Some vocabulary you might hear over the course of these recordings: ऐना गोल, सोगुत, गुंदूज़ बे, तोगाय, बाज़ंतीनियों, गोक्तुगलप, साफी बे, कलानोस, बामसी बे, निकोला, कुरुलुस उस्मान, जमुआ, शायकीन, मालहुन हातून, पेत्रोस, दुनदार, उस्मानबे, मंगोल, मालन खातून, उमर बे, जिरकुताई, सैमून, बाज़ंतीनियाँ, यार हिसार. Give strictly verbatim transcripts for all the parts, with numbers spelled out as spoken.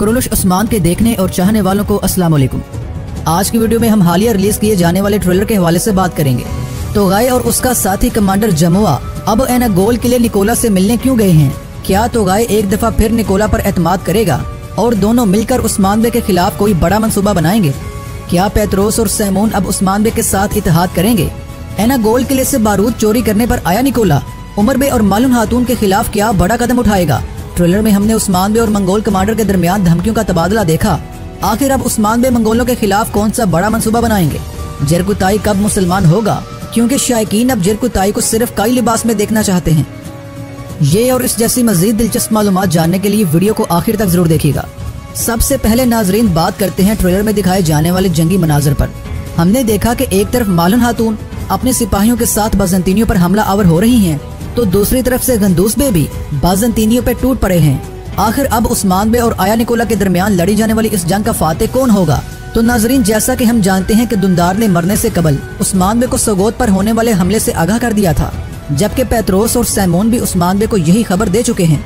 कुरुलुस उस्मान के देखने और चाहने वालों को अस्सलाम वालेकुम। आज की वीडियो में हम हालिया रिलीज किए जाने वाले ट्रेलर के हवाले से बात करेंगे। तोगाय और उसका साथी कमांडर जमुआ अब ऐना गोल के लिए निकोला से मिलने क्यों गए हैं? क्या तोगाय एक दफा फिर निकोला पर एतमाद करेगा और दोनों मिलकर उस्मानबे के खिलाफ कोई बड़ा मंसूबा बनाएंगे? क्या पेत्रोस और सैमून अब उस्मानबे के साथ इत्तेहाद करेंगे? ऐना गोल किले से बारूद चोरी करने पर आया निकोला उमर बे और मालहुन हातून के खिलाफ क्या बड़ा कदम उठाएगा? ट्रेलर में हमने उस्मानबे और मंगोल कमांडर के दरमियान धमकियों का तबादला देखा। आखिर अब उस्मानबे मंगोलों के खिलाफ कौन सा बड़ा मंसूबा बनाएंगे? जिरकुताई कब मुसलमान होगा, क्योंकि शायकीन अब जिरकुताई को सिर्फ काई लिबास में देखना चाहते हैं। ये और इस जैसी मजीद दिलचस्प मालूमात जानने के लिए वीडियो को आखिर तक जरूर देखिएगा। सबसे पहले नाजरीन बात करते हैं ट्रेलर में दिखाए जाने वाले जंगी मनाजर पर। हमने देखा कि एक तरफ मालन खातून अपने सिपाहियों के साथ बाज़ंतीनियों पर हमला आवर हो रही हैं, तो दूसरी तरफ से गुंदूज़ बे भी बाज़ंतीनियों पर टूट पड़े हैं। आखिर अब उस्मानबे और आया निकोला के दरमियान लड़ी जाने वाली इस जंग का फातेह कौन होगा? तो नाजरीन जैसा कि हम जानते हैं कि दुनदार ने मरने से कबल उस्मानबे को सोगुत पर होने वाले हमले से आगाह कर दिया था, जबकि पेत्रोस और सैमून भी उस्मानबे को यही खबर दे चुके हैं।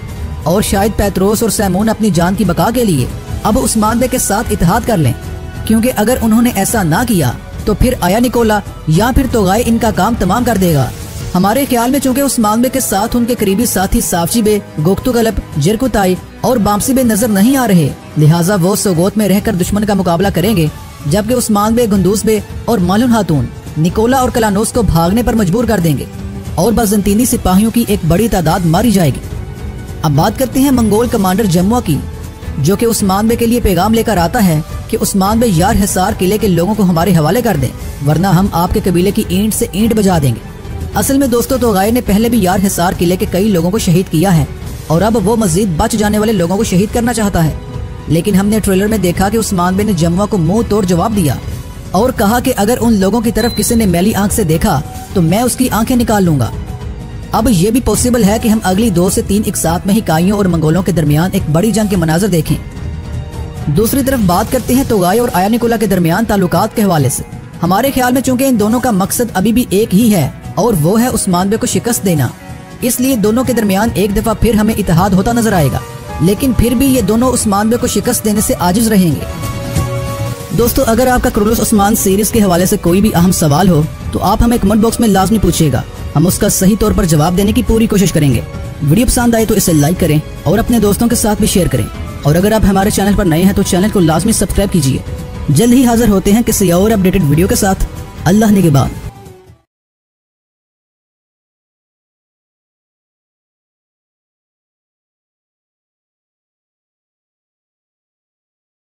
और शायद पेत्रोस और सैमून अपनी जान की बका के लिए अब उस्मानबे के साथ इत्तेहाद कर लें, क्योंकि अगर उन्होंने ऐसा ना किया तो फिर आया निकोला या फिर तोगाय इनका काम तमाम कर देगा। हमारे ख्याल में चूँकि उस्मानबे के साथ उनके करीबी साथी साफी बे, गोक्तुगलप, जिरकुताई और बामसी बे नजर नहीं आ रहे, लिहाजा वो सोगुत में रहकर दुश्मन का मुकाबला करेंगे, जबकि उस्मानबे, गुंदूज़ बे और मालहुन हातून निकोला और कलानोस को भागने पर मजबूर कर देंगे और बाज़ंतीनी सिपाहियों की एक बड़ी तादाद मारी जाएगी। अब बात करते हैं मंगोल कमांडर जमुआ की, जो कि उस्मानबे के लिए पैगाम लेकर आता है कि उस्मानबे यार हिसार किले के लोगों को हमारे हवाले कर दें, वरना हम आपके कबीले की ईंट से ईंट बजा देंगे। असल में दोस्तों, तोगाय ने पहले भी यार हिसार किले के कई लोगों को शहीद किया है और अब वो मजीद बच जाने वाले लोगों को शहीद करना चाहता है। लेकिन हमने ट्रेलर में देखा कि उस्मानबे ने जमुआ को मुंह तोड़ जवाब दिया और कहा कि अगर उन लोगों की तरफ किसी ने मैली आंख से देखा तो मैं उसकी आंखें निकाल लूंगा। अब ये भी पॉसिबल है कि हम अगली दो से तीन एक साथ में ही काइयों और मंगोलों के दरमियान एक बड़ी जंग के मनाजर देखें। दूसरी तरफ बात करते हैं तोगाय और आया निकोला के दरमियान ताल्लुकात के हवाले से। हमारे ख्याल में चूंकि इन दोनों का मकसद अभी भी एक ही है और वो है उस्मानबे को शिकस्त देना, इसलिए दोनों के दरमियान एक दफा फिर हमें इत्तेहाद होता नजर आएगा। लेकिन फिर भी ये दोनों उस्मानबे को शिकस्त देने से आजिज रहेंगे। दोस्तों, अगर आपका कुरुलुस उस्मान सीरीज के हवाले से कोई भी अहम सवाल हो तो आप हमें कमेंट बॉक्स में लाजमी पूछिएगा, हम उसका सही तौर पर जवाब देने की पूरी कोशिश करेंगे। वीडियो पसंद आए तो इसे लाइक करें और अपने दोस्तों के साथ भी शेयर करें, और अगर आप हमारे चैनल पर नए हैं तो चैनल को लाजमी सब्सक्राइब कीजिए। जल्द ही हाजिर होते हैं किसी और अपडेटेड वीडियो के साथ। अल्लाह निगहबान।